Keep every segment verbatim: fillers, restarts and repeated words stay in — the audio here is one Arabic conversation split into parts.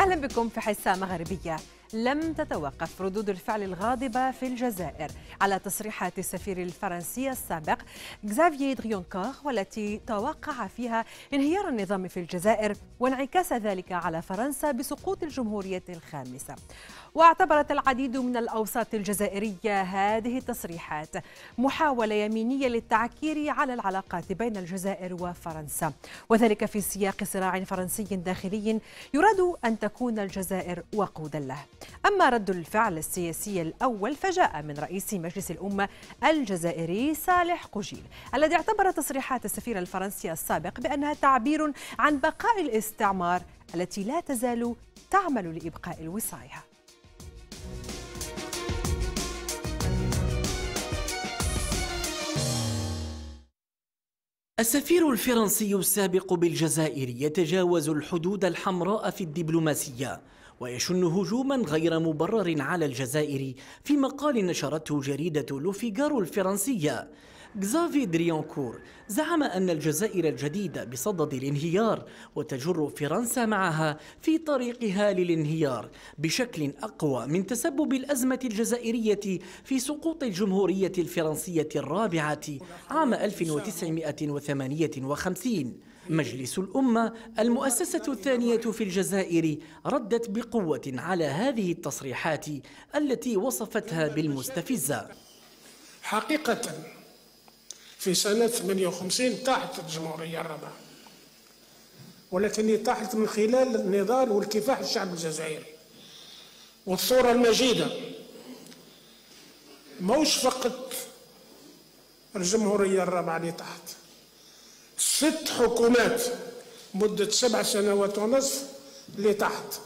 أهلا بكم في حصة مغربية. لم تتوقف ردود الفعل الغاضبة في الجزائر على تصريحات السفير الفرنسي السابق غزافييه دريانكور، والتي توقع فيها انهيار النظام في الجزائر وانعكاس ذلك على فرنسا بسقوط الجمهورية الخامسة. واعتبرت العديد من الأوساط الجزائرية هذه التصريحات محاولة يمينية للتعكير على العلاقات بين الجزائر وفرنسا، وذلك في سياق صراع فرنسي داخلي يراد أن تكون الجزائر وقودا له. أما رد الفعل السياسي الأول فجاء من رئيس مجلس الأمة الجزائري صالح قوجيل، الذي اعتبر تصريحات السفير الفرنسي السابق بأنها تعبير عن بقاء الاستعمار التي لا تزال تعمل لإبقاء وصايها. السفير الفرنسي السابق بالجزائر يتجاوز الحدود الحمراء في الدبلوماسية ويشن هجوما غير مبرر على الجزائر. في مقال نشرته جريدة لوفيغارو الفرنسية، غزافييه دريانكور زعم أن الجزائر الجديدة بصدد الانهيار وتجر فرنسا معها في طريقها للانهيار بشكل أقوى من تسبب الأزمة الجزائرية في سقوط الجمهورية الفرنسية الرابعة عام ألف وتسعمئة وثمانية وخمسين. مجلس الأمة المؤسسة الثانية في الجزائر ردت بقوة على هذه التصريحات التي وصفتها بالمستفزة. حقيقة في سنة ثمانية وخمسين طاحت الجمهورية الرابعة، ولكني طاحت من خلال النضال والكفاح الشعب الجزائري والثورة المجيدة، موش فقط الجمهورية الرابعة اللي طاحت. ست حكومات مدة سبع سنوات ونصف اللي طاحت.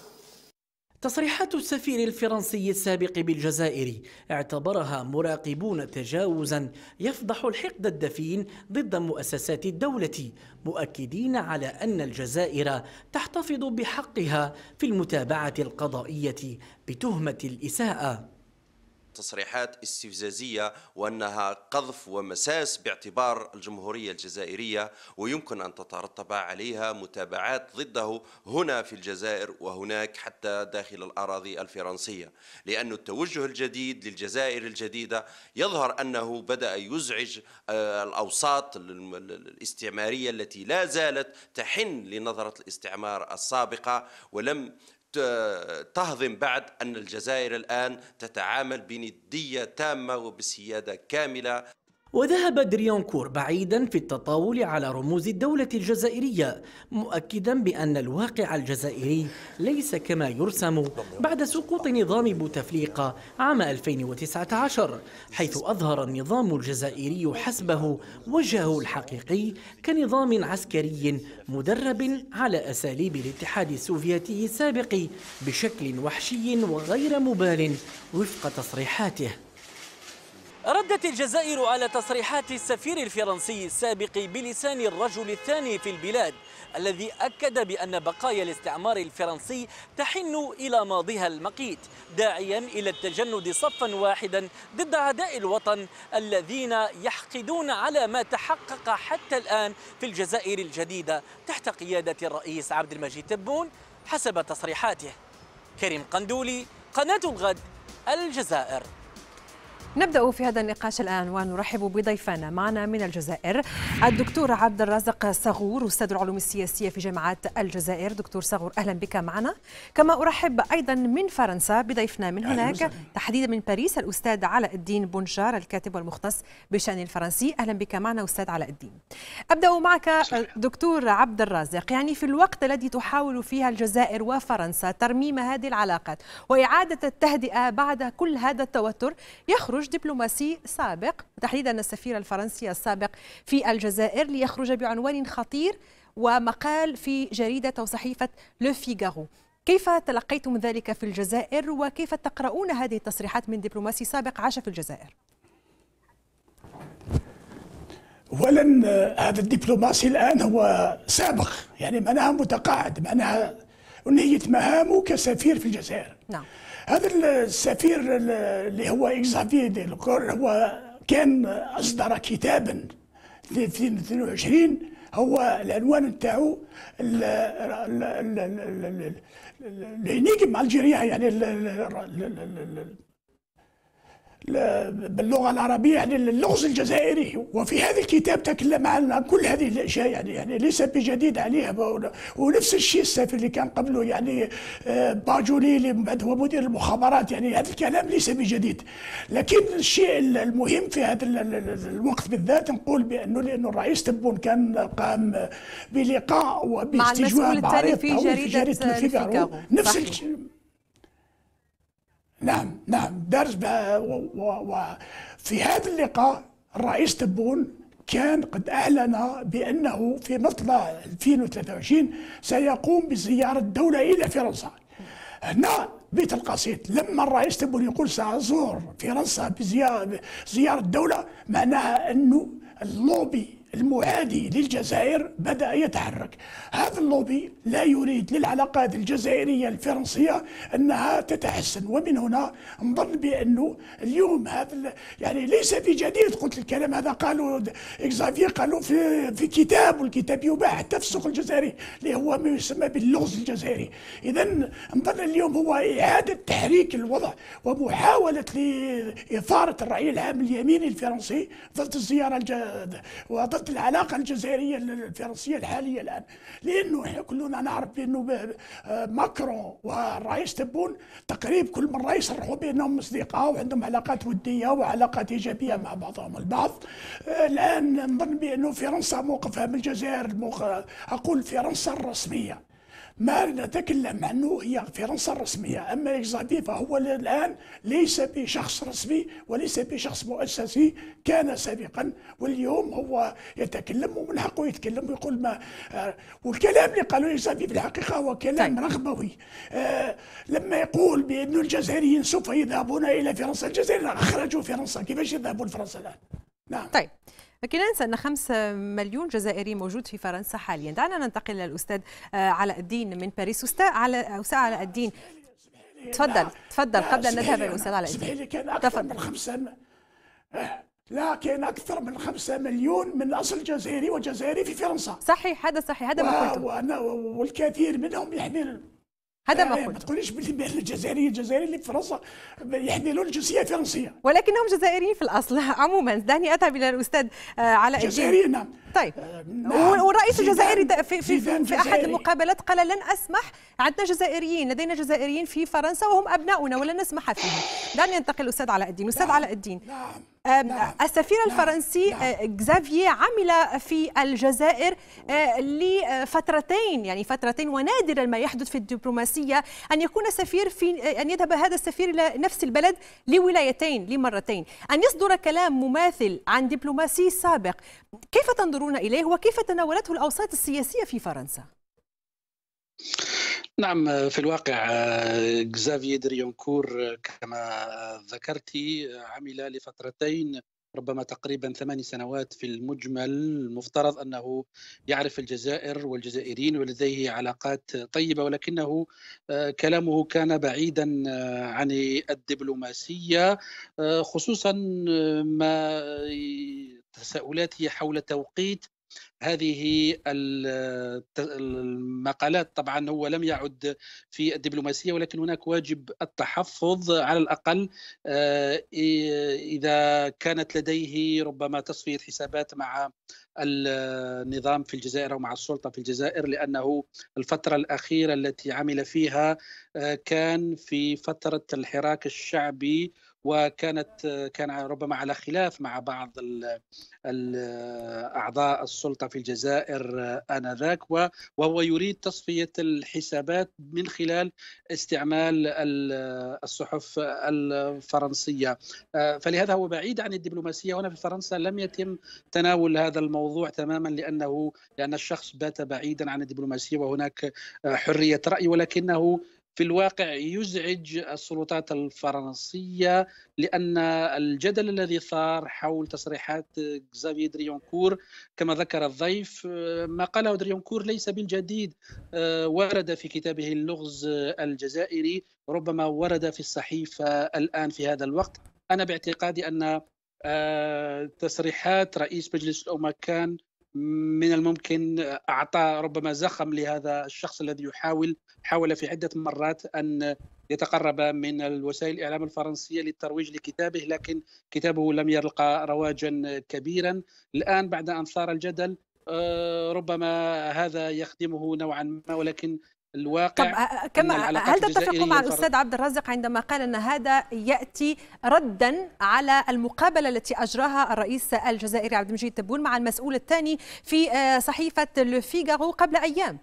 تصريحات السفير الفرنسي السابق بالجزائر اعتبرها مراقبون تجاوزا يفضح الحقد الدفين ضد مؤسسات الدولة، مؤكدين على أن الجزائر تحتفظ بحقها في المتابعة القضائية بتهمة الإساءة. تصريحات استفزازية وأنها قذف ومساس باعتبار الجمهورية الجزائرية، ويمكن أن تترتب عليها متابعات ضده هنا في الجزائر وهناك حتى داخل الأراضي الفرنسية، لأن التوجه الجديد للجزائر الجديدة يظهر أنه بدأ يزعج الأوساط الاستعمارية التي لا زالت تحن لنظرة الاستعمار السابقة ولم تهضم بعد. أن الجزائر الآن تتعامل بندية تامة وبسيادة كاملة. وذهب دريانكور بعيدا في التطاول على رموز الدولة الجزائرية، مؤكدا بأن الواقع الجزائري ليس كما يرسم بعد سقوط نظام بوتفليقة عام ألفين وتسعة عشر، حيث أظهر النظام الجزائري حسبه وجهه الحقيقي كنظام عسكري مدرب على أساليب الاتحاد السوفييتي السابق بشكل وحشي وغير مبال وفق تصريحاته. ردت الجزائر على تصريحات السفير الفرنسي السابق بلسان الرجل الثاني في البلاد، الذي أكد بأن بقايا الاستعمار الفرنسي تحن إلى ماضيها المقيت، داعيا إلى التجند صفا واحدا ضد أعداء الوطن الذين يحقدون على ما تحقق حتى الآن في الجزائر الجديدة تحت قيادة الرئيس عبد المجيد تبون حسب تصريحاته. كريم قندولي، قناة الغد، الجزائر. نبدأ في هذا النقاش الآن ونرحب بضيفنا معنا من الجزائر الدكتور عبد الرزق صغور، أستاذ العلوم السياسية في جامعة الجزائر. دكتور صغور، أهلا بك معنا. كما أرحب أيضا من فرنسا بضيفنا من هناك تحديدا من باريس الأستاذ علاء الدين بنشار، الكاتب والمختص بشأن الفرنسي. أهلا بك معنا أستاذ علاء الدين. أبدأ معك دكتور عبد الرزق، يعني في الوقت الذي تحاول فيها الجزائر وفرنسا ترميم هذه العلاقات وإعادة التهدئة بعد كل هذا التوتر، يخرج دبلوماسي سابق وتحديدا السفير الفرنسي السابق في الجزائر ليخرج بعنوان خطير ومقال في جريدة وصحيفة لوفيغارو. كيف تلقيتم ذلك في الجزائر وكيف تقرؤون هذه التصريحات من دبلوماسي سابق عاش في الجزائر؟ أولا هذا الدبلوماسي الآن هو سابق، يعني معناها متقاعد، معناها أنهية مهامه كسفير في الجزائر. نعم. هذا السفير اللي هو غزافييه دريانكور هو كان أصدر كتابا في اثنين وعشرين هو العنوان نتاعو الانيجم الجيريه، يعني باللغه العربيه يعني اللغز الجزائري. وفي هذا الكتاب تكلم عن كل هذه الاشياء، يعني يعني ليس بجديد عليها. ونفس الشيء السافر اللي كان قبله يعني باجولي اللي بعد هو مدير المخابرات، يعني هذا الكلام ليس بجديد. لكن الشيء المهم في هذا الوقت بالذات نقول بانه لانه الرئيس تبون كان قام بلقاء وباستجواب معرض في جريده لوفيغارو، نفس الشيء. نعم نعم درس وفي هذا اللقاء الرئيس تبون كان قد أعلن بأنه في مطلع ألفين وثلاثة وعشرين سيقوم بزيارة الدولة إلى فرنسا. هنا بيت القصيد، لما الرئيس تبون يقول سأزور فرنسا بزيارة زيارة الدولة، معناها أنه اللوبي المعادي للجزائر بدأ يتحرك. هذا اللوبي لا يريد للعلاقات الجزائرية الفرنسية أنها تتحسن، ومن هنا نظن بأنه اليوم هذا يعني ليس في جديد. قلت الكلام هذا قالوا غزافييه قالوا في, في كتاب، والكتاب يباع حتى في السوق الجزائري اللي هو ما يسمى باللغز الجزائري. إذا نظن اليوم هو إعادة تحريك الوضع ومحاولة لإثارة الرأي العام اليميني الفرنسي ضد الزيارة وضد العلاقة الجزائرية الفرنسية الحالية الآن، لأنه احنا كلنا نعرف بأنه ماكرون والرئيس تبون تقريبا كل مرة يصرحوا بأنهم أصدقاء وعندهم علاقات ودية وعلاقات إيجابية مع بعضهم البعض. الآن نظن بأنه فرنسا موقفها من الجزائر، أقول فرنسا الرسمية، ما نتكلم عنه هي فرنسا الرسمية. أما غزافييه فهو الآن ليس بشخص رسمي وليس بشخص مؤسسي كان سابقا، واليوم هو يتكلم ومن حقه يتكلم ويقول ما. والكلام اللي قالوا غزافييه في الحقيقة هو كلام رغبوي، لما يقول بأن الجزائريين سوف يذهبون إلى فرنسا. الجزائر أخرجوا فرنسا، كيفاش يذهبون فرنسا الآن؟ نعم طيب، لكن لا ننسى أن خمسة مليون جزائري موجود في فرنسا حاليا. دعنا ننتقل للأستاذ علاء الدين من باريس. أستاذ علاء الدين تفضل. لا. تفضل لا. قبل أن نذهب للأستاذ علاء الدين. كان أكثر تفضل. من خمسة م... لا كان أكثر من خمسة مليون من أصل جزائري وجزائري في فرنسا. صحيح هذا صحيح هذا و... ما قلته. وأنا والكثير منهم يحمل هذا ما قلت. ما تقوليش باللي الجزائريين الجزائريين اللي في فرنسا يحملون الجنسيه الفرنسيه، ولكنهم جزائريين في الاصل. عموما دعني اذهب الى الاستاذ علاء الدين. جزائريين نعم طيب. نعم. والرئيس الجزائري في, في, في, في احد المقابلات قال لن اسمح، عندنا جزائريين لدينا جزائريين في فرنسا وهم ابناؤنا ولن نسمح فيهم. دعني انتقل الاستاذ علاء الدين. استاذ علاء الدين نعم. نعم. السفير نعم. الفرنسي نعم. غزافييه عمل في الجزائر لفترتين، يعني فترتين، ونادرا ما يحدث في الدبلوماسية أن يكون سفير في أن يذهب هذا السفير إلى نفس البلد لولايتين لمرتين، أن يصدر كلام مماثل عن دبلوماسي سابق. كيف تنظرون إليه وكيف تناولته الأوساط السياسية في فرنسا؟ نعم في الواقع غزافييه دريانكور كما ذكرتي عمل لفترتين ربما تقريبا ثماني سنوات في المجمل. المفترض أنه يعرف الجزائر والجزائريين ولديه علاقات طيبة، ولكنه كلامه كان بعيدا عن الدبلوماسية، خصوصا ما تساؤلاته حول توقيت هذه المقالات. طبعا هو لم يعد في الدبلوماسية، ولكن هناك واجب التحفظ على الأقل إذا كانت لديه ربما تصفية حسابات مع النظام في الجزائر أو مع السلطة في الجزائر، لأنه الفترة الأخيرة التي عمل فيها كان في فترة الحراك الشعبي، وكانت كان ربما على خلاف مع بعض أعضاء السلطة في الجزائر آنذاك، وهو يريد تصفية الحسابات من خلال استعمال الصحف الفرنسية، فلهذا هو بعيد عن الدبلوماسية. هنا في فرنسا لم يتم تناول هذا الموضوع تماما لأنه لأن الشخص بات بعيدا عن الدبلوماسية، وهناك حرية رأي، ولكنه في الواقع يزعج السلطات الفرنسية، لأن الجدل الذي ثار حول تصريحات غزافييه دريانكور كما ذكر الضيف ما قاله دريانكور ليس بالجديد، ورد في كتابه اللغز الجزائري، ربما ورد في الصحيفة الآن في هذا الوقت. أنا باعتقادي أن تصريحات رئيس مجلس الأمة كان من الممكن أعطى ربما زخم لهذا الشخص الذي يحاول حاول في عدة مرات أن يتقرب من الوسائل الإعلام الفرنسية للترويج لكتابه، لكن كتابه لم يلقى رواجا كبيرا. الآن بعد أن صار الجدل ربما هذا يخدمه نوعا ما، ولكن الواقع كما هل تتفق مع الأستاذ عبد الرزق عندما قال أن هذا يأتي ردا على المقابلة التي أجراها الرئيس الجزائري عبد المجيد تبون مع المسؤول الثاني في صحيفة لوفيغارو قبل أيام؟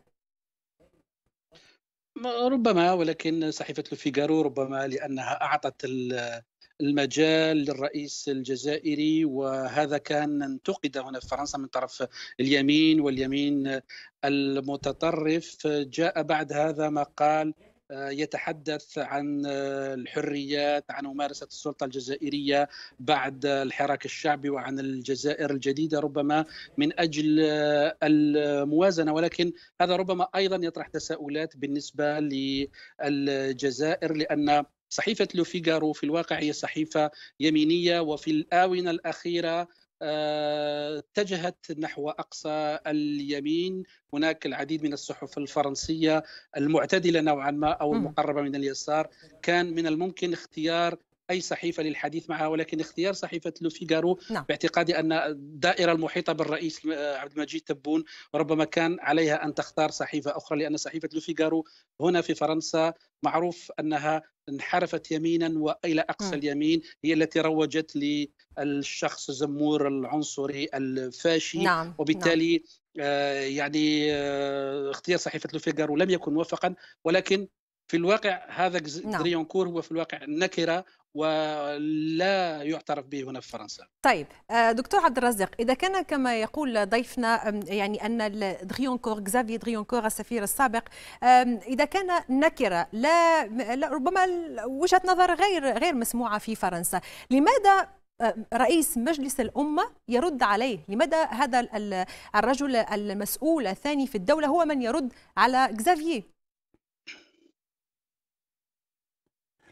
ربما، ولكن صحيفة لوفيغارو ربما لأنها أعطت المجال للرئيس الجزائري، وهذا كان انتقد هنا في فرنسا من طرف اليمين، واليمين المتطرف جاء بعد هذا ما قال يتحدث عن الحريات، عن ممارسة السلطة الجزائرية بعد الحراك الشعبي، وعن الجزائر الجديدة ربما من أجل الموازنة. ولكن هذا ربما أيضا يطرح تساؤلات بالنسبة للجزائر، لأن صحيفة لوفيغارو في الواقع هي صحيفة يمينية، وفي الآونة الأخيرة اتجهت نحو أقصى اليمين. هناك العديد من الصحف الفرنسية المعتدلة نوعا ما أو المقربة من اليسار، كان من الممكن اختيار أي صحيفة للحديث معها، ولكن اختيار صحيفة لوفيغارو نعم. باعتقادي أن الدائرة المحيطة بالرئيس عبد المجيد تبون ربما كان عليها أن تختار صحيفة أخرى، لأن صحيفة لوفيغارو هنا في فرنسا معروف أنها انحرفت يمينا وإلى أقصى م. اليمين، هي التي روجت للشخص زمور العنصري الفاشي نعم. وبالتالي نعم. آه يعني آه اختيار صحيفة لوفيغارو لم يكن موفقا، ولكن في الواقع هذا دريانكور هو في الواقع نكرة ولا يعترف به هنا في فرنسا. طيب دكتور عبد الرزق، إذا كان كما يقول ضيفنا يعني أن دريانكور غزافييه دريانكور السفير السابق إذا كان نكرة لا ربما وجهة نظر غير غير مسموعة في فرنسا، لماذا رئيس مجلس الأمة يرد عليه؟ لماذا هذا الرجل المسؤول الثاني في الدولة هو من يرد على غزافييه؟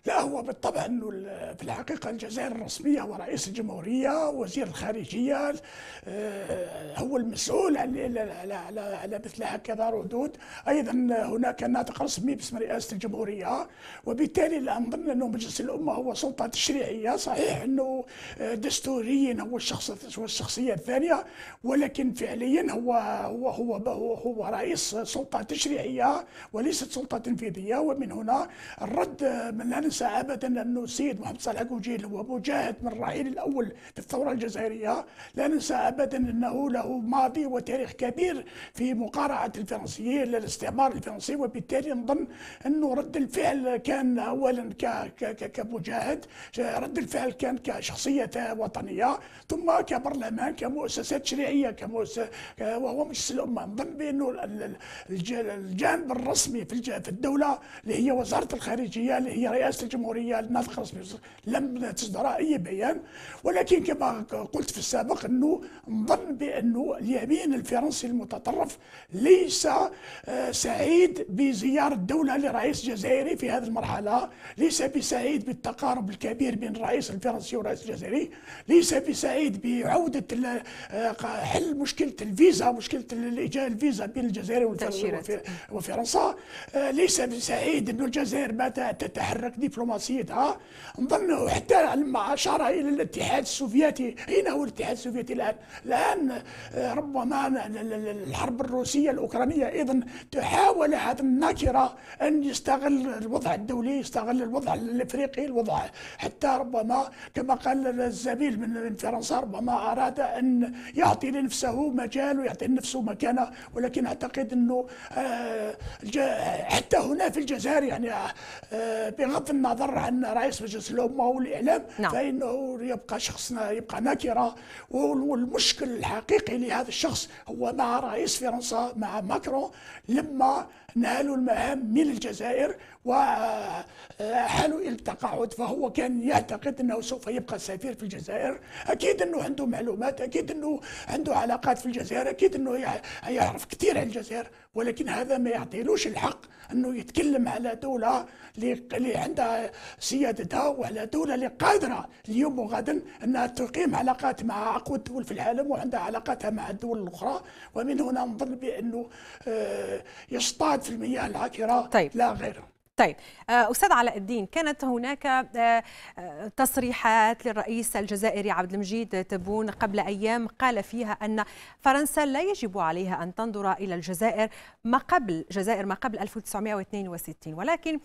لا، هو بالطبع أنه في الحقيقة الجزائر الرسمية ورئيس الجمهورية وزير الخارجية هو المسؤول على مثل هكذا ردود. أيضا هناك ناطق رسمي باسم رئاسة الجمهورية، وبالتالي لا أظن أنه مجلس الأمة هو سلطة تشريعية. صحيح أنه دستوريا هو الشخص الشخصية الثانية، ولكن فعليا هو هو هو هو, هو رئيس سلطة تشريعية وليست سلطة تنفيذية. ومن هنا الرد من لا ننسى أبدا أنه السيد محمد صالح قوجيل هو مجاهد من الرحيل الأول في الثورة الجزائرية، لا ننسى أبدا أنه له ماضي وتاريخ كبير في مقارعة الفرنسيين للاستعمار الفرنسي، وبالتالي نظن أنه رد الفعل كان أولا كمجاهد، رد الفعل كان كشخصية وطنية، ثم كبرلمان كمؤسسة تشريعية كمؤسسة وهو مجلس الأمة. نظن بأنه الجانب الرسمي في الدولة اللي هي وزارة الخارجية اللي هي رئاسة الجمهورية الناطقة رسميا لم تصدر أي بيان، ولكن كما قلت في السابق أنه نظن بأنه اليمين الفرنسي المتطرف ليس سعيد بزيارة الدولة لرئيس جزائري في هذه المرحلة، ليس بسعيد بالتقارب الكبير بين الرئيس الفرنسي والرئيس الجزائري، ليس بسعيد بعودة حل مشكلة الفيزا مشكلة الفيزا بين الجزائر وفرنسا، ليس بسعيد أن الجزائر ما تتحرك دبلوماسيتها. نظن حتى لما أشار إلى الاتحاد السوفييتي، أين هو الاتحاد السوفييتي الآن؟ الآن ربما الحرب الروسية الأوكرانية أيضا تحاول هذا الناكرة أن يستغل الوضع الدولي، يستغل الوضع الأفريقي، الوضع حتى ربما كما قال الزميل من فرنسا ربما أراد أن يعطي لنفسه مجال ويعطي لنفسه مكانة. ولكن أعتقد أنه حتى هنا في الجزائر يعني بغض النظر عن رئيس مجلس الأمة والإعلام نعم. فإنه يبقى شخصنا يبقى ناكرة، والمشكل الحقيقي لهذا الشخص هو مع رئيس فرنسا مع ماكرون لما نالوا المهام من الجزائر وحالوا إلى التقاعد، فهو كان يعتقد أنه سوف يبقى سفير في الجزائر. أكيد أنه عنده معلومات، أكيد أنه عنده علاقات في الجزائر، أكيد أنه يعرف كثير عن الجزائر، ولكن هذا ما يعطيلوش الحق أنه يتكلم على دولة اللي عندها سيادتها وعلى دولة اللي قادرة اليوم وغدا أنها تقيم علاقات مع أقوى الدول في العالم وعندها علاقاتها مع الدول الأخرى. ومن هنا نظن بأنه يصطاد في المياه العكرة. طيب. لا غيره. طيب أستاذ علاء الدين، كانت هناك تصريحات للرئيس الجزائري عبد المجيد تبون قبل أيام قال فيها أن فرنسا لا يجب عليها أن تنظر إلى الجزائر ما قبل جزائر ما قبل ألف وتسعمئة واثنين وستين، ولكن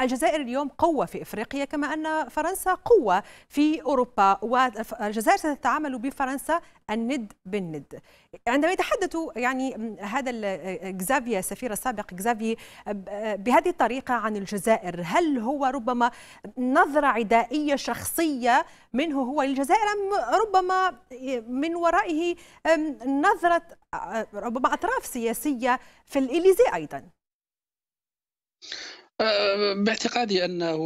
الجزائر اليوم قوة في إفريقيا كما أن فرنسا قوة في أوروبا، والجزائر ستتعامل بفرنسا الند بالند. عندما يتحدث يعني هذا غزافييه السفير السابق غزافييه بهذه الطريقة عن الجزائر، هل هو ربما نظرة عدائية شخصية منه هو للجزائر أم ربما من ورائه نظرة ربما أطراف سياسية في الإليزي أيضا؟ باعتقادي أنه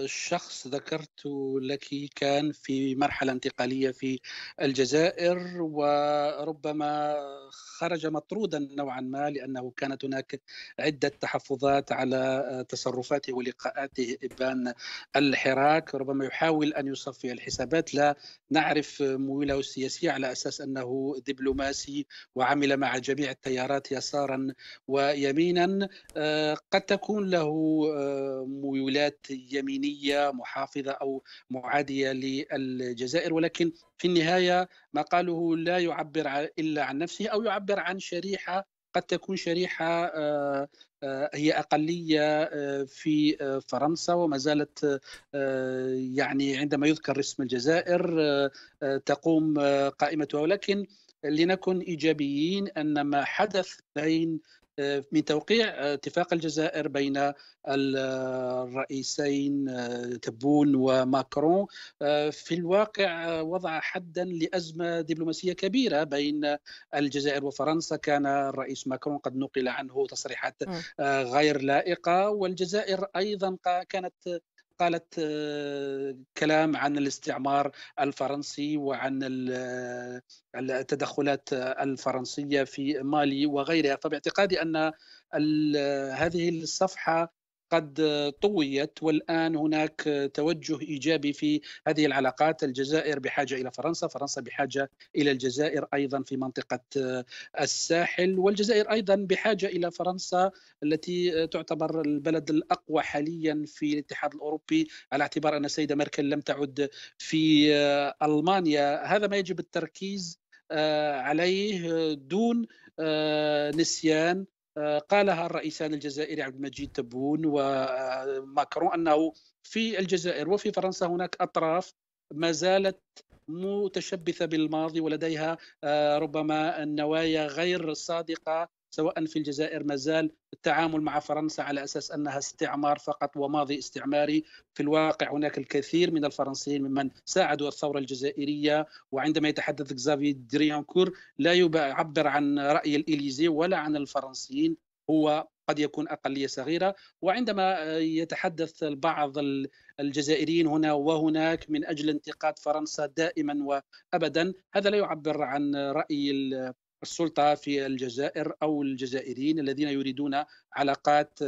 الشخص ذكرت لك كان في مرحلة انتقالية في الجزائر، وربما خرج مطرودا نوعا ما لأنه كانت هناك عدة تحفظات على تصرفاته ولقاءاته إبان الحراك، ربما يحاول أن يصفي الحسابات. لا نعرف ميوله السياسية على أساس أنه دبلوماسي وعمل مع جميع التيارات يسارا ويمينا، قد تكون له ميولات يمينية محافظة أو معادية للجزائر، ولكن في النهاية ما قاله لا يعبر إلا عن نفسه أو يعبر عن شريحة قد تكون شريحة هي أقلية في فرنسا وما زالت يعني عندما يذكر اسم الجزائر تقوم قائمتها. ولكن لنكن إيجابيين أن ما حدث بين من توقيع اتفاق الجزائر بين الرئيسين تبون وماكرون في الواقع وضع حدا لأزمة دبلوماسية كبيرة بين الجزائر وفرنسا. كان الرئيس ماكرون قد نقل عنه تصريحات غير لائقة، والجزائر أيضا كانت قالت كلام عن الاستعمار الفرنسي وعن التدخلات الفرنسية في مالي وغيرها. فباعتقادي أن هذه الصفحة قد طويت، والآن هناك توجه إيجابي في هذه العلاقات. الجزائر بحاجة إلى فرنسا، فرنسا بحاجة إلى الجزائر أيضا في منطقة الساحل، والجزائر أيضا بحاجة إلى فرنسا التي تعتبر البلد الأقوى حاليا في الاتحاد الأوروبي، على اعتبار أن السيدة ميركل لم تعد في ألمانيا. هذا ما يجب التركيز عليه دون نسيان قالها الرئيسان الجزائري عبد المجيد تبون وماكرون أنه في الجزائر وفي فرنسا هناك أطراف ما زالت متشبثة بالماضي ولديها ربما النوايا غير صادقة، سواء في الجزائر ما زال التعامل مع فرنسا على أساس أنها استعمار فقط وماضي استعماري. في الواقع هناك الكثير من الفرنسيين ممن ساعدوا الثورة الجزائرية، وعندما يتحدث غزافييه دريانكور لا يعبر عن رأي الإليزي ولا عن الفرنسيين، هو قد يكون أقلية صغيرة. وعندما يتحدث بعض الجزائريين هنا وهناك من أجل انتقاد فرنسا دائما وأبدا، هذا لا يعبر عن رأي السلطة في الجزائر أو الجزائريين الذين يريدون علاقات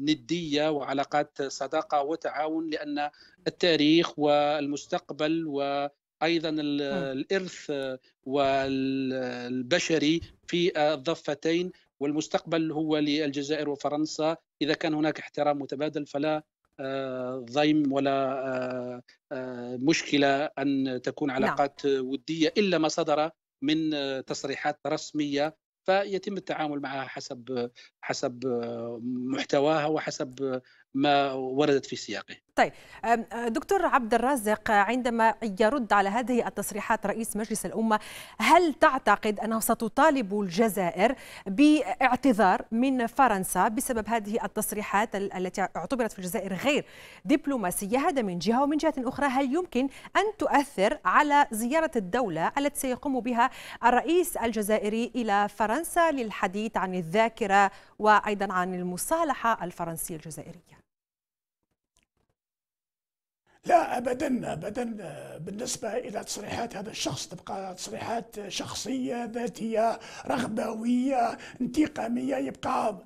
ندية وعلاقات صداقة وتعاون، لأن التاريخ والمستقبل وأيضا الإرث والبشري في الضفتين، والمستقبل هو للجزائر وفرنسا. إذا كان هناك احترام متبادل فلا ضيم ولا مشكلة أن تكون علاقات ودية، إلا ما صدر من تصريحات رسمية فيتم التعامل معها حسب حسب محتواها وحسب ما وردت في سياقه. طيب دكتور عبد الرزق، عندما يرد على هذه التصريحات رئيس مجلس الأمة، هل تعتقد أنه ستطالب الجزائر باعتذار من فرنسا بسبب هذه التصريحات التي اعتبرت في الجزائر غير دبلوماسية؟ هذا من جهة، ومن جهة أخرى هل يمكن أن تؤثر على زيارة الدولة التي سيقوم بها الرئيس الجزائري إلى فرنسا للحديث عن الذاكرة وأيضا عن المصالحة الفرنسية الجزائرية؟ لا أبدا أبدا. بالنسبة إلى تصريحات هذا الشخص تبقى تصريحات شخصية ذاتية رغبوية انتقامية، يبقى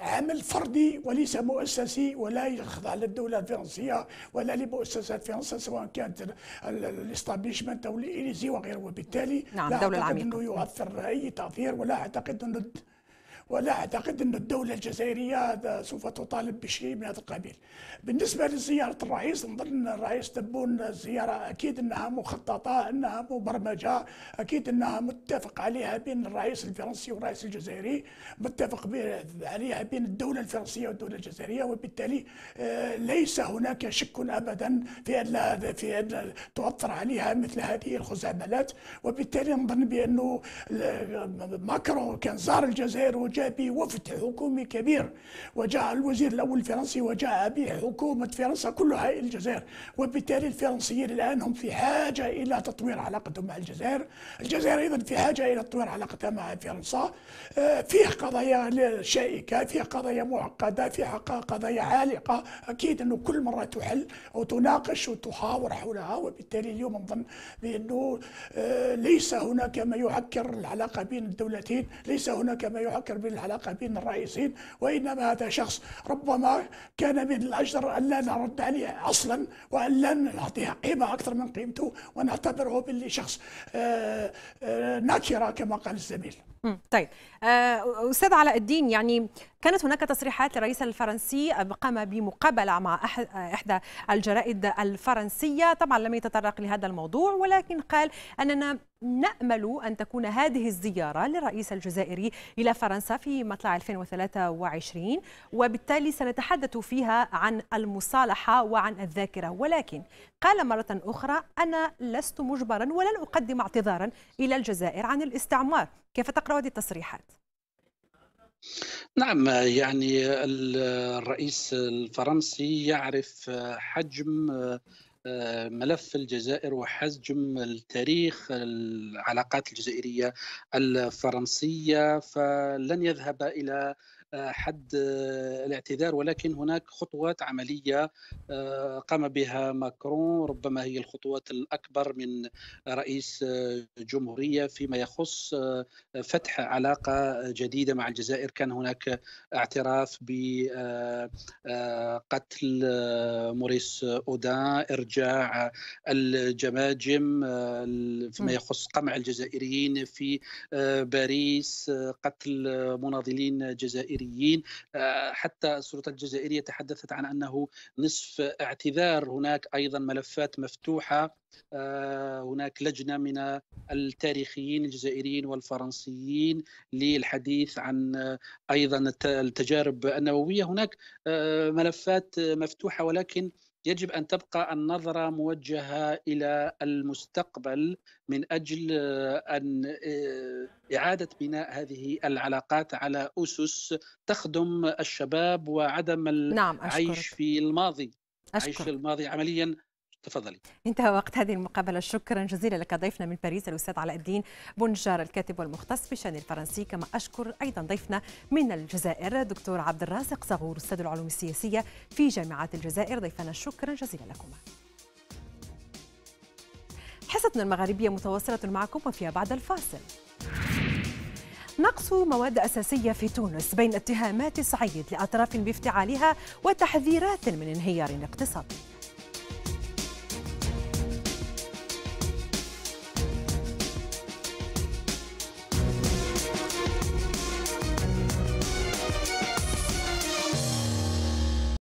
عمل فردي وليس مؤسسي، ولا يخضع للدولة الفرنسية ولا لمؤسسات فرنسا سواء كانت الاستابليشمنت أو الإليزي وغيره، وبالتالي نعم لا الدولة العميقة أعتقد أنه يؤثر أي تأثير، ولا أعتقد أنه ولا أعتقد أن الدولة الجزائرية سوف تطالب بشيء من هذا القبيل. بالنسبة لزيارة الرئيس، نظن الرئيس تبون الزيارة أكيد أنها مخططة، أنها مبرمجة، أكيد أنها متفق عليها بين الرئيس الفرنسي والرئيس الجزائري، متفق عليها بين الدولة الفرنسية والدولة الجزائرية، وبالتالي ليس هناك شك أبدا في أن في أن تؤثر عليها مثل هذه الخزعبلات. وبالتالي نظن بأنه ماكرون كان زار الجزائر وجاء بوفد حكومي كبير، وجاء الوزير الأول الفرنسي وجاء بحكومة فرنسا كلها إلى الجزائر، وبالتالي الفرنسيين الآن هم في حاجة إلى تطوير علاقتهم مع الجزائر، الجزائر أيضا في حاجة إلى تطوير علاقتها مع فرنسا. فيه قضايا شائكة، فيه قضايا معقدة، فيه قضايا عالقة، أكيد أنه كل مرة تحل أو تناقش وتحاور حولها، وبالتالي اليوم نظن بأنه ليس هناك ما يعكر العلاقة بين الدولتين، ليس هناك ما يعكر بالعلاقة بين الرئيسين، وإنما هذا شخص ربما كان من الأجدر أن لا نرد عليه أصلا وأن لا نعطيها قيمة أكثر من قيمته، ونعتبره باللي شخص نكرة كما قال الزميل. طيب أستاذ علاء الدين، يعني كانت هناك تصريحات للرئيس الفرنسي، قام بمقابلة مع إحدى الجرائد الفرنسية، طبعا لم يتطرق لهذا الموضوع، ولكن قال أننا نأمل أن تكون هذه الزيارة للرئيس الجزائري إلى فرنسا في مطلع ألفين وثلاثة وعشرين، وبالتالي سنتحدث فيها عن المصالحة وعن الذاكرة، ولكن قال مرة أخرى أنا لست مجبرا ولن أقدم اعتذارا إلى الجزائر عن الاستعمار. كيف تقرأ هذه التصريحات؟ نعم، يعني الرئيس الفرنسي يعرف حجم ملف الجزائر وحجم التاريخ العلاقات الجزائرية الفرنسية، فلن يذهب إلى حد الاعتذار، ولكن هناك خطوات عملية قام بها ماكرون، ربما هي الخطوات الأكبر من رئيس جمهورية فيما يخص فتح علاقة جديدة مع الجزائر. كان هناك اعتراف بقتل موريس أودان، إرجاع الجماجم فيما يخص قمع الجزائريين في باريس، قتل مناضلين جزائريين، حتى السلطات الجزائرية تحدثت عن أنه نصف اعتذار. هناك أيضا ملفات مفتوحة، هناك لجنة من التاريخيين الجزائريين والفرنسيين للحديث عن أيضا التجارب النووية، هناك ملفات مفتوحة، ولكن يجب أن تبقى النظرة موجهة إلى المستقبل من أجل أن إعادة بناء هذه العلاقات على أسس تخدم الشباب وعدم العيش في الماضي. عيش في الماضي عملياً. تفضلي. انتهى وقت هذه المقابلة، شكرا جزيلا لك ضيفنا من باريس الأستاذ علاء الدين بنشار، الكاتب والمختص بشأن الفرنسي. كما أشكر أيضا ضيفنا من الجزائر دكتور عبد الرزق صغور، أستاذ العلوم السياسية في جامعة الجزائر، ضيفنا، شكرا جزيلا لكما. حصتنا المغاربية متواصلة معكم وفيها بعد الفاصل. نقص مواد أساسية في تونس بين اتهامات صعيد لأطراف بافتعالها وتحذيرات من انهيار اقتصادي.